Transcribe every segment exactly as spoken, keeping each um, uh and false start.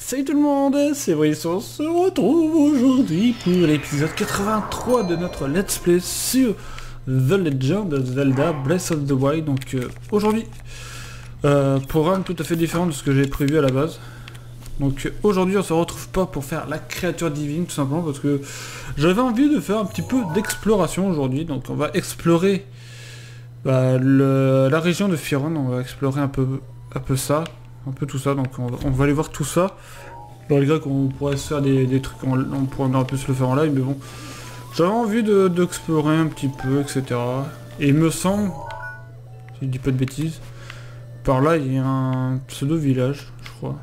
Salut tout le monde, c'est Brice, on se retrouve aujourd'hui pour l'épisode quatre-vingt-trois de notre Let's Play sur The Legend of Zelda: Breath of the Wild. Donc euh, aujourd'hui, euh, programme tout à fait différent de ce que j'ai prévu à la base. Donc aujourd'hui on se retrouve pas pour faire la créature divine, tout simplement parce que j'avais envie de faire un petit peu d'exploration aujourd'hui. Donc on va explorer bah, le, la région de Firon, on va explorer un peu, un peu ça. Un peu tout ça, donc on va, on va aller voir tout ça. Malgré qu'on pourrait se faire des, des trucs, on, on pourrait un peu se le faire en live, mais bon. J'avais envie de d'explorer un petit peu, et cetera. Et il me semble, si je dis pas de bêtises, par là il y a un pseudo-village, je crois.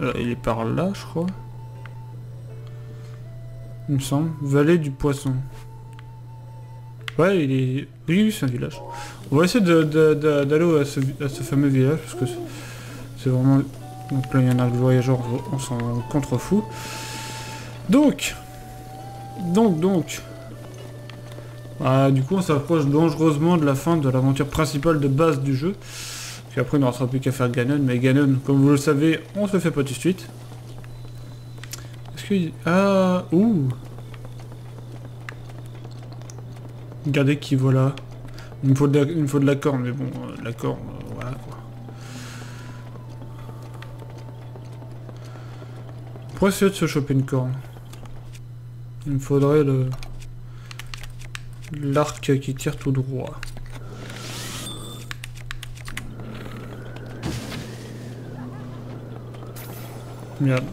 Là, il est par là, je crois. Il me semble. Vallée du Poisson. Ouais, il est... Oui, oui, c'est un village. On va essayer d'aller à ce, à ce fameux village, parce que c'est vraiment... Donc là, il y en a le voyageur, on s'en contrefou. Donc... Donc, donc... Ah, du coup, on s'approche dangereusement de la fin de l'aventure principale de base du jeu. Puis après, il ne restera plus qu'à faire Ganon, mais Ganon, comme vous le savez, on se le fait pas tout de suite. Est-ce qu'il... Ah... Ouh. Regardez qui voilà. Il me faut de la, il me faut de la corne, mais bon, euh, la corne, euh, voilà quoi. Pour essayer de se choper une corne. Il me faudrait le l'arc qui tire tout droit. Merde.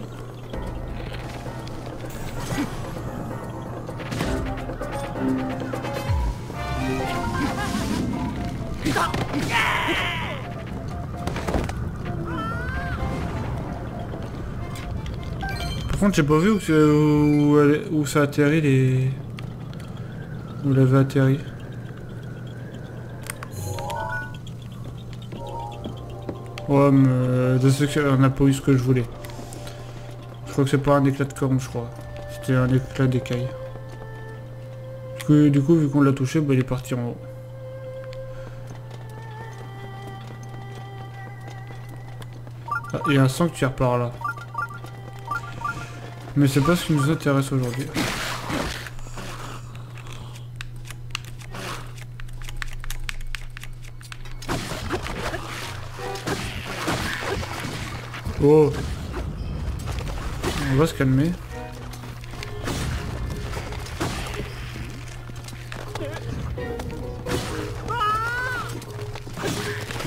Par contre, j'ai pas vu où, où, où, où ça atterrit les... Où l'avait atterri. Ouais, mais je sais qu'on n'a pas eu ce que je voulais. Je crois que c'est pas un éclat de corne, je crois. C'était un éclat d'écaille. Du coup, du coup vu qu'on l'a touché, bah, il est parti en haut. Ah, il y a un sanctuaire par là. Mais c'est pas ce qui nous intéresse aujourd'hui. Oh. On va se calmer.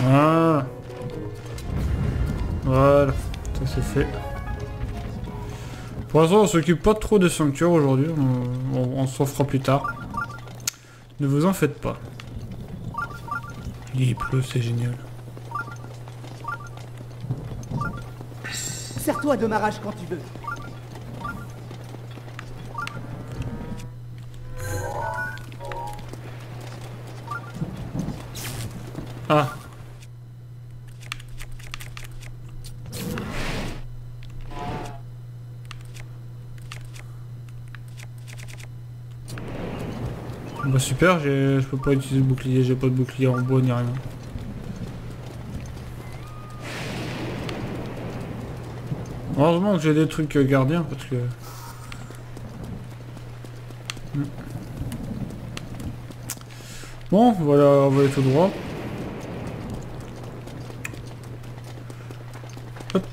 Ah. Voilà, ça c'est fait. Pour l'instant, on s'occupe pas trop de sanctuaire aujourd'hui, on, on, on s'en fera plus tard. Ne vous en faites pas. Il pleut, c'est génial. Sers-toi de ma rage quand tu veux. Ah. Bah super, je peux pas utiliser le bouclier, j'ai pas de bouclier en bois ni rien. Heureusement que j'ai des trucs gardiens parce que... Bon, voilà, on va aller tout droit. Hop.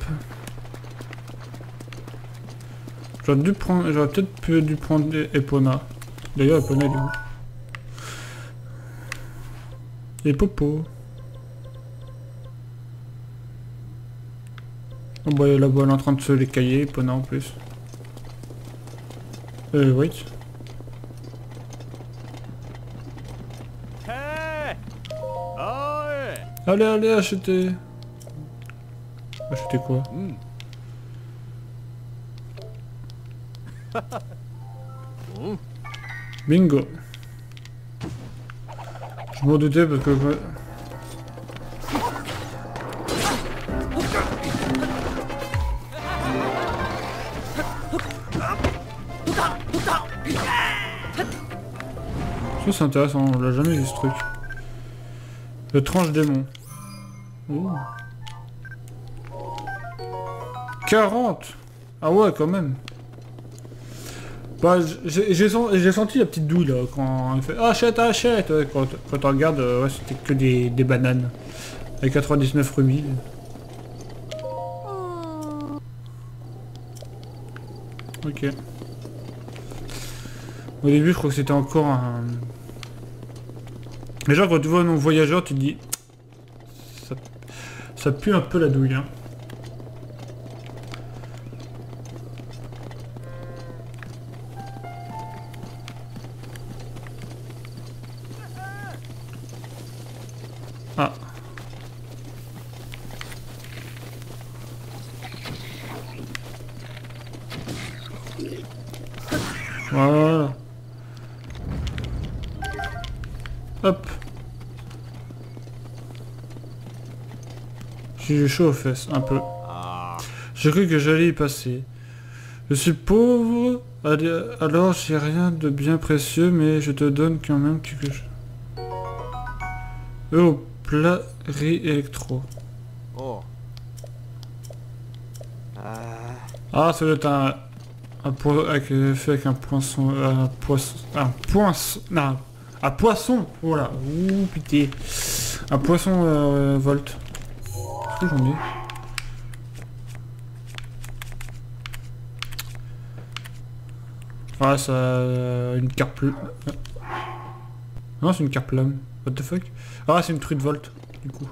J'aurais dû prendre... J'aurais peut-être dû prendre Epona. D'ailleurs, Epona est où ? Les popos. Oh bah la boîte est en train de se les cailler, Epona en plus. Euh oui. Allez allez achetez. Achetez quoi? Bingo. Je m'en doutais parce que... Ça c'est intéressant, on l'a jamais vu ce truc. Le Tranche Démon. Oh. quarante. Ah ouais, quand même. Bah, j'ai senti la petite douille, là, quand il fait « Achète, achète !» Quand, quand on regarde, ouais, c'était que des, des bananes. Avec quatre-vingt-dix-neuf rubis. Ok. Au début, je crois que c'était encore un... Mais genre, quand tu vois nos voyageurs, tu te dis... Ça, ça pue un peu la douille, hein. Ah. Voilà. Hop. J'ai chaud aux fesses, un peu. J'ai cru que j'allais y passer. Je suis pauvre, alors j'ai rien de bien précieux, mais je te donne quand même quelque chose. Oh. Plat réélectro. Oh. Euh... Ah, ça doit être un, un po... avec, fait avec un poisson, un poisson, un poisson, non, un poisson. Voilà. Ouh putain. Un poisson euh, volt. Qu'est-ce que j'en ai? Ah, ça, euh, une carte plus. Non, c'est une carte lame. What the fuck? Ah, c'est une truite volt, du coup.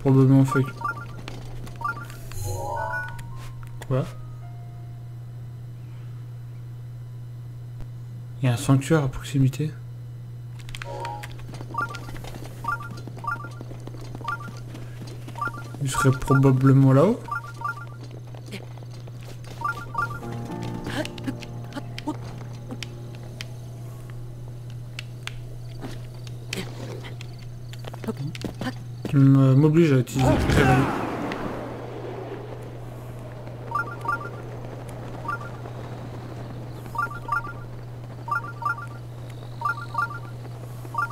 Probablement fake. Quoi? Il y a un sanctuaire à proximité. Il serait probablement là-haut. M'oblige à utiliser Écaraille.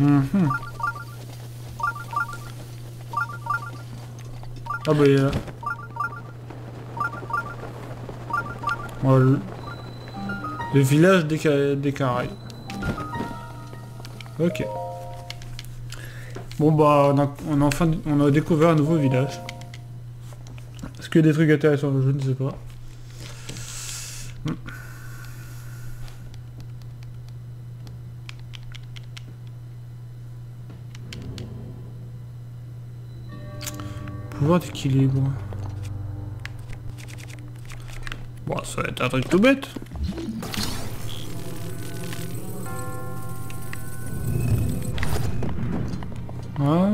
Mm-hmm. Ah bah il est là. Le village des, Ca... des Caraïbes. Ok. Bon bah on a, on a enfin on a découvert un nouveau village. Est-ce qu'il y a des trucs intéressants? Je ne sais pas. Pouvoir d'équilibre. Bon, ça va être un truc tout bête. Voilà.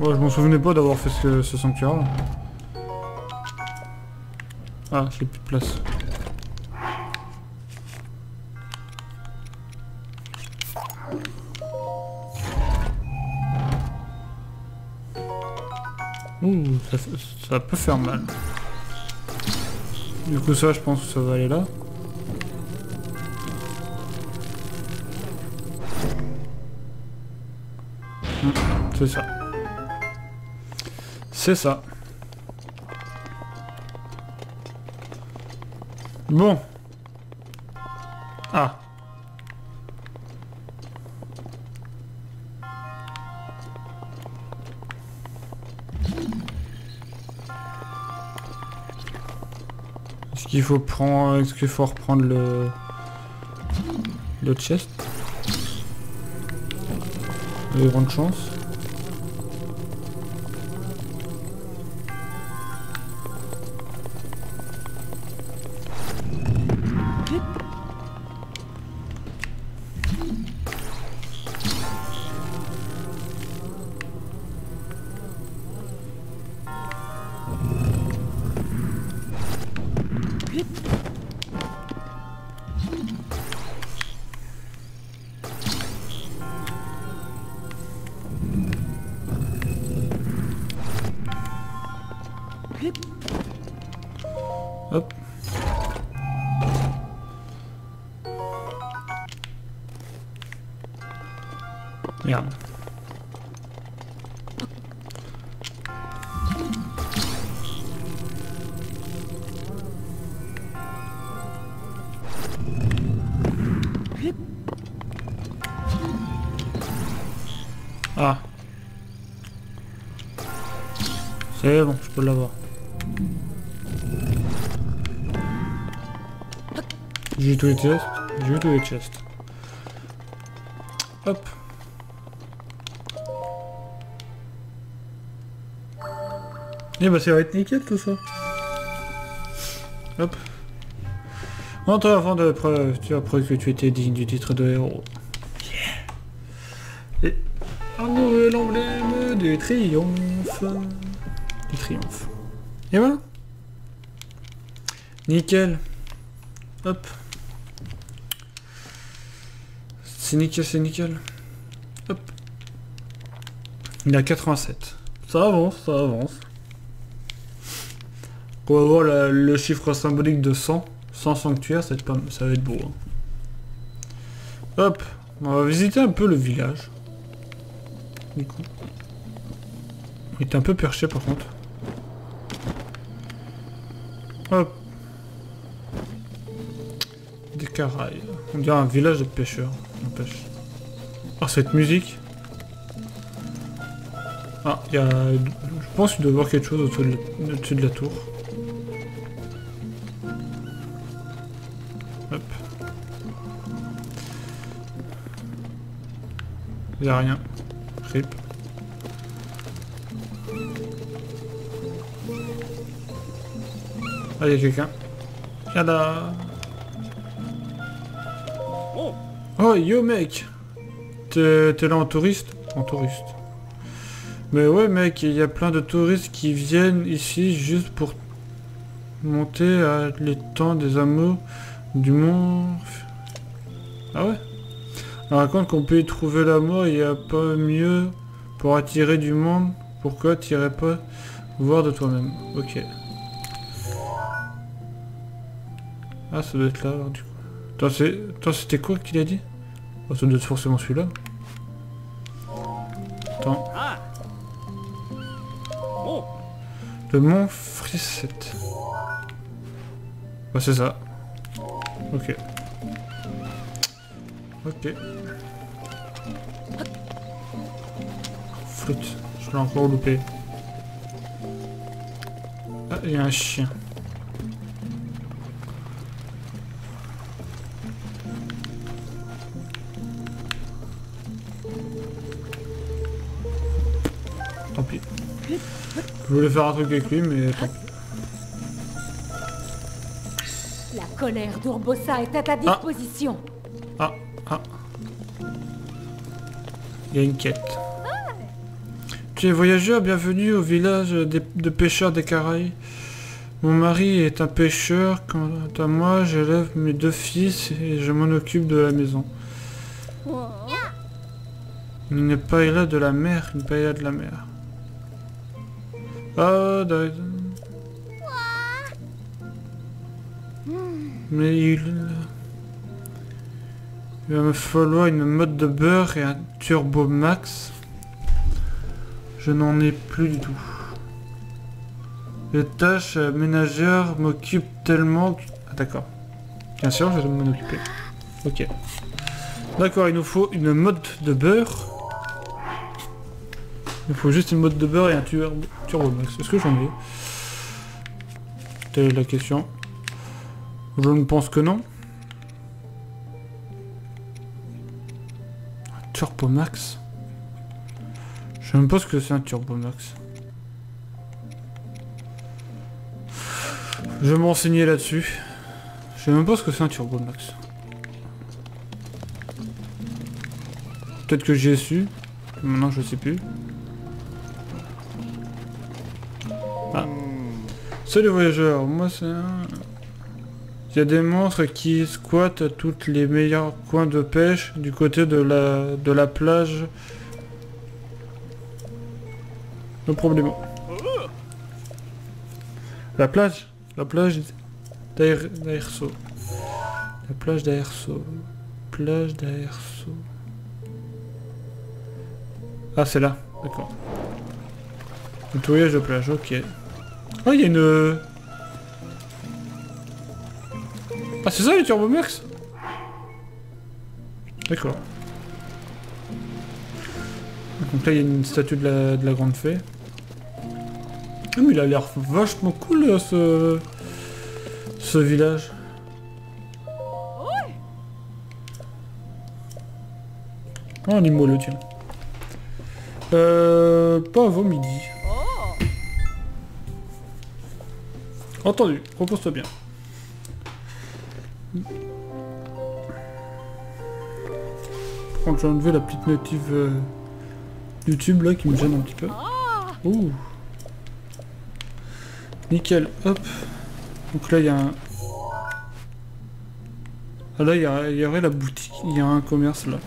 Ouais, je m'en souvenais pas d'avoir fait ce, ce sanctuaire. Ah, j'ai plus de place. Ouh, ça, ça peut faire mal. Du coup, ça, je pense que ça va aller là. Hum, c'est ça. C'est ça. Bon. Ah. Est-ce qu'il faut prendre... Est-ce qu'il faut reprendre le... le chest? De grande chance. Merde. Ah. C'est bon, je peux l'avoir. J'ai tous les chests. J'ai tous les chests. Hop. Et bah ça va être nickel tout ça. Hop. Non, toi, avant de preuve, tu as prouvé que tu étais digne du titre de héros. Yeah. Et un nouvel emblème du triomphe. Du triomphe. Et voilà. Nickel. Hop. C'est nickel, c'est nickel. Hop. Il a quatre-vingt-sept. Ça avance, ça avance. On va voir la, le chiffre symbolique de cent. cent sanctuaires, ça va être, pas, ça va être beau. Hein. Hop. On va visiter un peu le village. Du coup. Il est un peu perché par contre. Hop. Des Écaraille. On dirait un village de pêcheurs. On pêche. Ah, oh, cette musique. Ah, il y a... Je pense qu'il doit y avoir quelque chose au-dessus de, au-dessus de la tour. Hop. Il n'y a rien. Rip. Ah, il y a quelqu'un. Viens là. Oh yo mec, t'es là en touriste? En touriste. Mais ouais mec, il y a plein de touristes qui viennent ici juste pour monter à les temps des amours du monde. Ah ouais? On raconte qu'on peut y trouver l'amour, il n'y a pas mieux pour attirer du monde. Pourquoi t'irais pas voir de toi-même? Ok. Ah ça doit être là alors, du coup. Attends, c'était quoi qu'il a dit? Oh, ça doit être forcément celui-là. Attends. Le mont Frissette. Bah c'est ça. Ok. Ok. Flûte. Je l'ai encore loupé. Ah, il y a un chien. Tant pis. Je voulais faire un truc avec lui, mais tant pis. La colère d'Urbosa est à ta disposition. Ah, ah. Il y a une quête. Ah. Tu es voyageur, bienvenue au village des, de pêcheurs des Caraïbes. Mon mari est un pêcheur. Quant à moi, j'élève mes deux fils et je m'en occupe de la maison. Oh. Il n'est pas là de la mer, il n'est pas là de la mer. Ah, d'accord. Mais il... il va me falloir une mode de beurre et un turbo max. Je n'en ai plus du tout. Les tâches ménagères m'occupent tellement que... Ah d'accord. Bien sûr, je vais m'en occuper. Ok. D'accord, il nous faut une mode de beurre. Il faut juste une mode de beurre et un turbo max. Est-ce que j'en ai? Telle est la question. Je ne pense que non. Un turbo max. Je ne sais même pas ce que c'est un turbo max. Je vais m'enseigner là-dessus. Je ne sais même pas ce que c'est un turbo max. Peut-être que j'ai su. Maintenant je sais plus. Salut voyageurs, moi c'est un... Il y a des monstres qui squattent toutes les meilleurs coins de pêche du côté de la, de la plage. Le problème. La plage La plage d'Aerso. La plage d'Aerso. Plage d'Aerso. Ah, c'est là. D'accord. Le tourillage de plage, ok. Oh, il y a une... Ah, c'est ça les Turbomax? D'accord. Donc là, il y a une statue de la, de la Grande Fée. Ah, mais il a l'air vachement cool, ce... ce village. Oh, on est mollo, tiens. Euh... Pas avant midi. Entendu, repose-toi bien. Par contre, j'ai enlevé la petite notif euh, YouTube là qui me gêne un petit peu. Ouh. Nickel, hop. Donc là, il y a un... Ah là, il y, y aurait la boutique. Il y a un commerce là.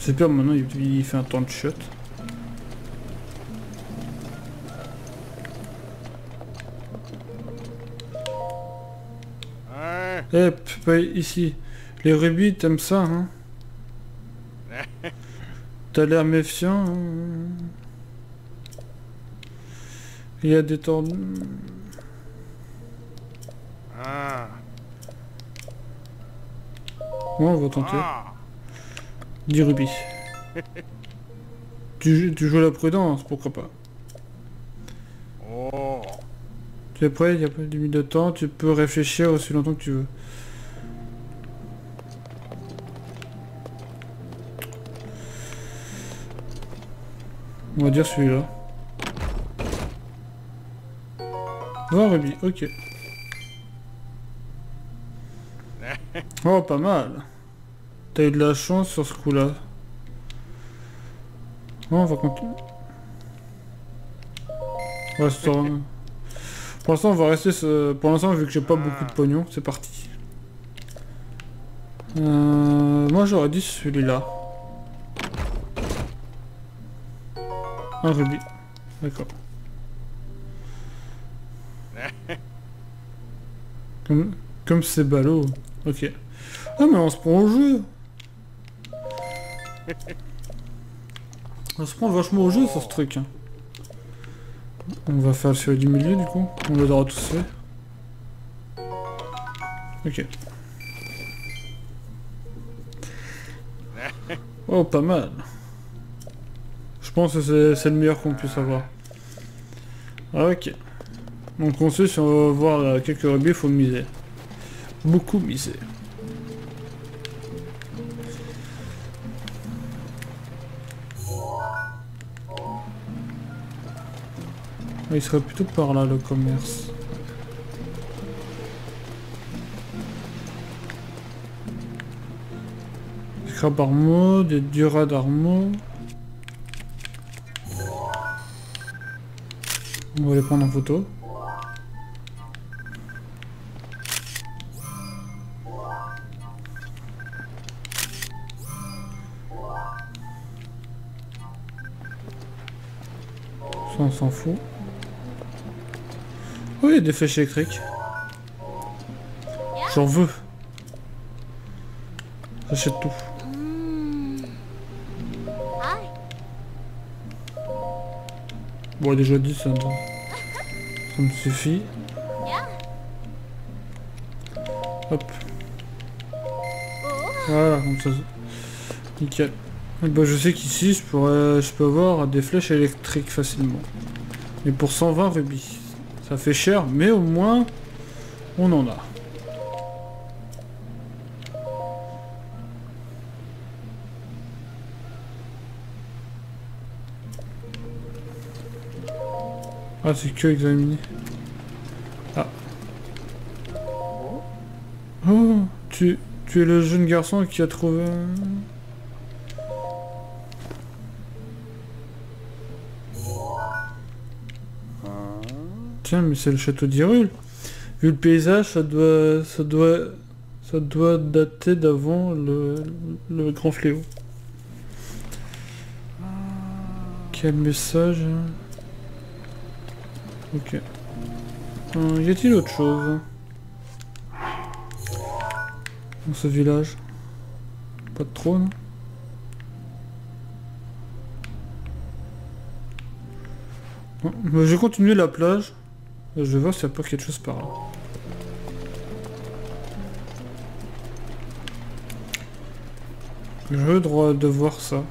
C'est pire maintenant, il fait un temps de shot. Eh, pas ici. Les rubis, t'aimes ça, hein? T'as l'air méfiant. Hein. Il y a des tordus. Bon, on va tenter. dix rubis. tu, tu joues à la prudence, pourquoi pas? Tu es prêt, il n'y a pas de limite de temps, tu peux réfléchir aussi longtemps que tu veux. On va dire celui-là. vingt rubis, ok. Oh, pas mal. T'as eu de la chance sur ce coup-là. Bon, on va continuer. Ouais, c'est ça. Pour l'instant on va rester ce... Pour l'instant vu que j'ai pas beaucoup de pognon, c'est parti. Euh... Moi j'aurais dit celui-là. Un rubis. D'accord. Comme... Comme c'est ballot. Ok. Ah mais on se prend au jeu. On se prend vachement au jeu sur ce truc. Hein. On va faire celui du milieu du coup, on les aura tous fait. Ok. Oh pas mal. Je pense que c'est le meilleur qu'on puisse avoir. Ok. Donc on sait si on veut voir quelques rubis, il faut miser. Beaucoup miser. Il serait plutôt par là le commerce. Des crabes armeaux, des durades armeaux. On va les prendre en photo. Ça on s'en fout. Oh, il y a des flèches électriques. J'en veux. J'achète tout. Bon, déjà dix, ça, ça me suffit. Hop. Voilà, comme ça. Nickel. Et ben, je sais qu'ici, je, pourrais... je peux avoir des flèches électriques facilement. Mais pour cent vingt rubis. Ça fait cher, mais au moins, on en a. Ah, c'est que examiner. Ah. Oh, tu, tu es le jeune garçon qui a trouvé... Tiens, mais c'est le château d'Hyrule. Vu le paysage, ça doit, ça doit, ça doit dater d'avant le, le grand fléau. Quel message. Ok. Hum, y a-t-il autre chose dans ce village? Pas de trône. Je vais continuer la plage. Je vais voir s'il n'y a pas quelque chose par là. Je veux droit de voir ça.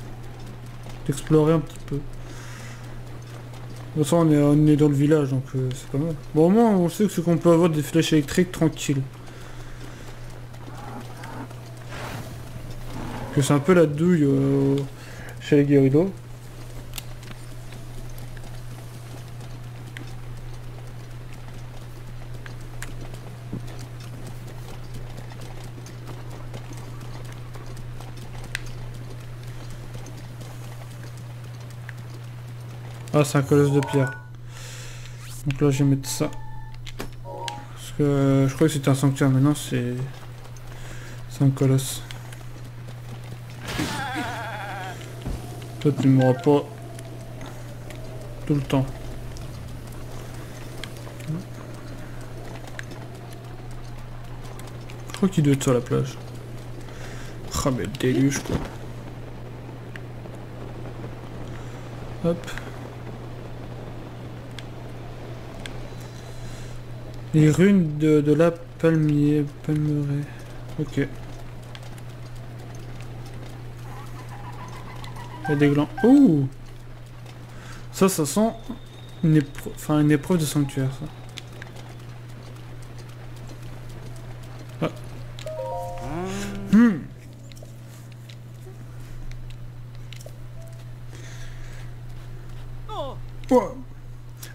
D'explorer un petit peu. De toute façon, on est, on est dans le village, donc euh, c'est pas mal. Bon, au moins, on sait que c'est qu'on peut avoir des flèches électriques tranquilles. Que c'est un peu la douille euh, chez les guerriers. Ah, c'est un colosse de pierre. Donc là je vais mettre ça. Parce que je crois que c'était un sanctuaire, mais non, c'est un colosse. Toi tu m'auras pas tout le temps. Je crois qu'il doit être sur la plage. Ah mais le déluge quoi. Hop. Les runes de, de la palmier, palmeraie. Ok. Il y a des glands. Ouh. Ça, ça sent une épreuve, enfin une épreuve de sanctuaire, ça. Ah. Hmm. Oh.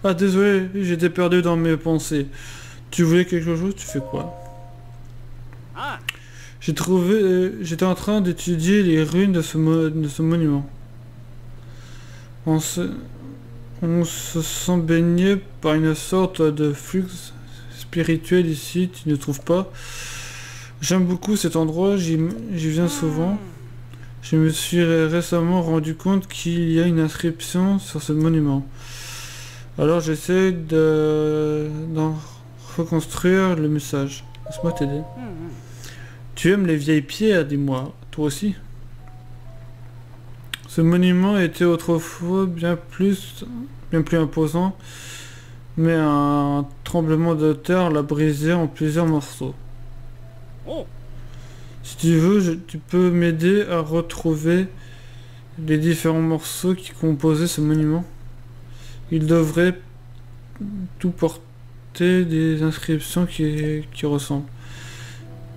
Ah désolé, j'étais perdu dans mes pensées. Tu voulais quelque chose, tu fais quoi? J'ai trouvé... Euh, j'étais en train d'étudier les ruines de ce, mo de ce monument. On se, on se sent baigné par une sorte de flux spirituel ici, tu ne trouves pas? J'aime beaucoup cet endroit, j'y viens souvent. Je me suis récemment rendu compte qu'il y a une inscription sur ce monument. Alors j'essaie de... d'en reconstruire le message. Laisse-moi t'aider. Mmh. Tu aimes les vieilles pierres, dis-moi. Toi aussi? Ce monument était autrefois bien plus, bien plus imposant, mais un tremblement de terre l'a brisé en plusieurs morceaux. Oh. Si tu veux, je, tu peux m'aider à retrouver les différents morceaux qui composaient ce monument. Il devrait tout porter des inscriptions qui, qui ressemblent.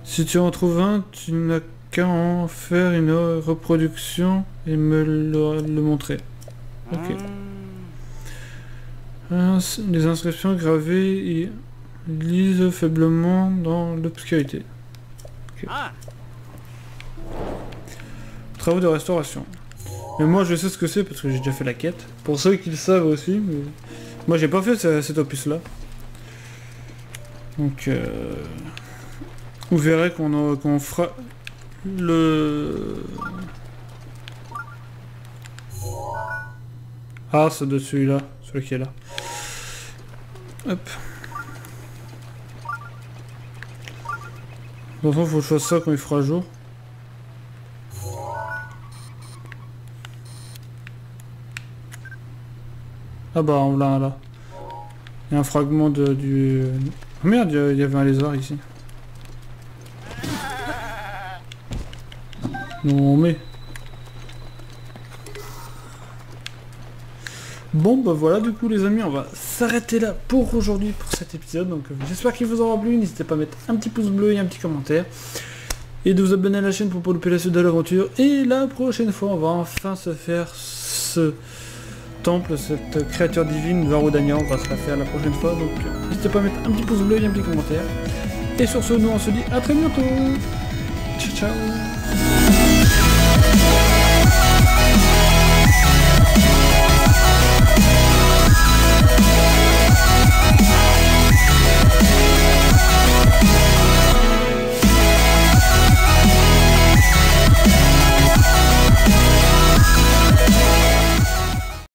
Si tu en trouves un, tu n'as qu'à en faire une reproduction et me le, le montrer. Ok. Les inscriptions gravées lisent faiblement dans l'obscurité. Okay. Travaux de restauration. Mais moi je sais ce que c'est parce que j'ai déjà fait la quête. Pour ceux qui le savent aussi, mais... moi j'ai pas fait ce, cet opus là. Donc, euh, vous verrez qu'on qu'on fera le... Ah, c'est de celui-là, celui qui est là. Hop. De toute façon, faut que je fasse ça quand il fera jour. Ah bah, on l'a un là. Il y a un fragment de, du... Oh merde, il y avait un lézard ici. Non mais... Bon bah voilà du coup les amis, on va s'arrêter là pour aujourd'hui pour cet épisode. Donc euh, j'espère qu'il vous aura plu, n'hésitez pas à mettre un petit pouce bleu et un petit commentaire. Et de vous abonner à la chaîne pour pas louper la suite de l'aventure. Et la prochaine fois on va enfin se faire ce... temple, cette créature divine Varudagnan, on va se la faire la prochaine fois, donc n'hésitez pas à mettre un petit pouce bleu et un petit commentaire. Et sur ce, nous on se dit à très bientôt. Ciao ciao.